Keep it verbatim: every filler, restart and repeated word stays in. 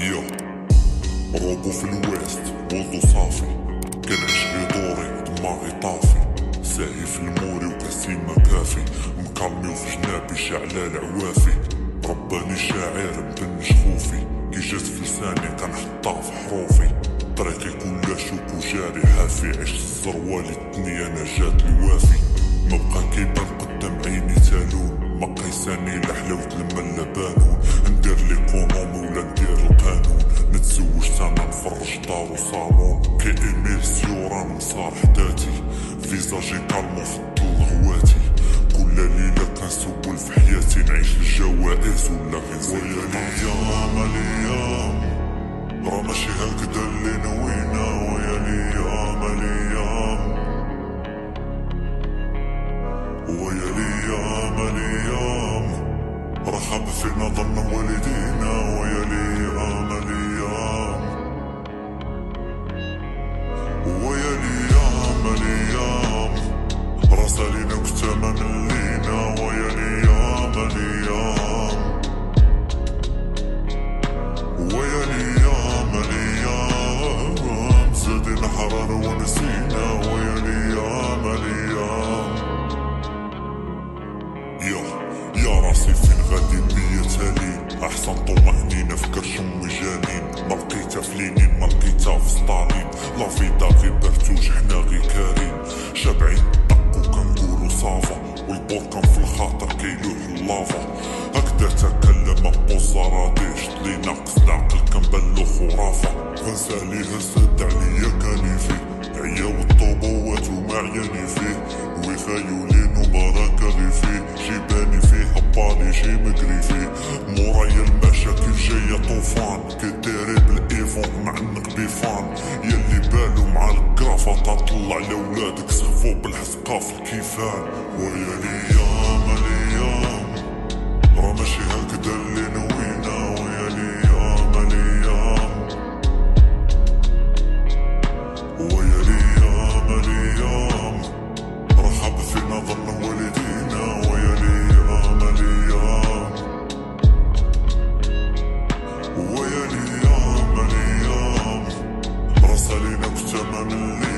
يو روبو في الويست وضو صافي كنعشري دوري دماغي طافي ساهي في الموري وكاسي ما كافي مكالميو في جنابي شعلال عوافي رباني شاعر مبنش خوفي كي جات في لساني كنحطها في حروفي طريقي كلها شوك وجاري حافي عشت الزروالي الدنيا نجات الوافي مبقى كيبان قدام عيني تالون ما قيساني لحلاوة لما لبانون ندير ليكونومي ولا ندير القانون نتزوج تانا نفرج دار وصالون كي إيميل سيوران مصارح داتي فيزاجي كالمو في الضو غواتي كل ليلة كنسول في حياتي نعيش الجوائز ولا غير زياداتي ويا ليام راه ماشي هكدا اللي نوينا ويا ليام ليام ويا ليام ليام راه خاب فينا ظن والدينا ويا ليام ليام ويا ليام ليام راه سالينا كتاما ملينا ويا ليام ليام ويا ليام ليام زادنا حرارة ونسينا ويا ليام ليام يا يا راسي فين غادي بيا تالي أحسن طمأنينة في كرشم وجانين ما لقيتها في لينين ما لقيتها في ستالين لافيدا غي برتوج حنا غي كارين شابعين طق وكنقولو صافا والبركان في الخاطر كيلوح اللافا هكدا تكلم أبوزا راديش لي ناقص العقل كنبلو خرافة غنسى عليها سد عليا كنيفي عيا والطوبوات وما عياني فيه وخيولين وبراكا غي فيه جيباني فيها بالي جي مقري فيه مورايا المشاكل جاية طوفان كديري بالإيفون معنق بيفان يلي بالو مع الكرافة تطلع لولادك سخفو بالحسقة في الكيفان ويا ليام ليام راه ماشي هكدا اللي نوينا ويا ليام ليام ويا ليام ليام راه حاب فينا ظن والدينا ويا ليام ليام ويا ليام ليام راه سالينا كتاما ملي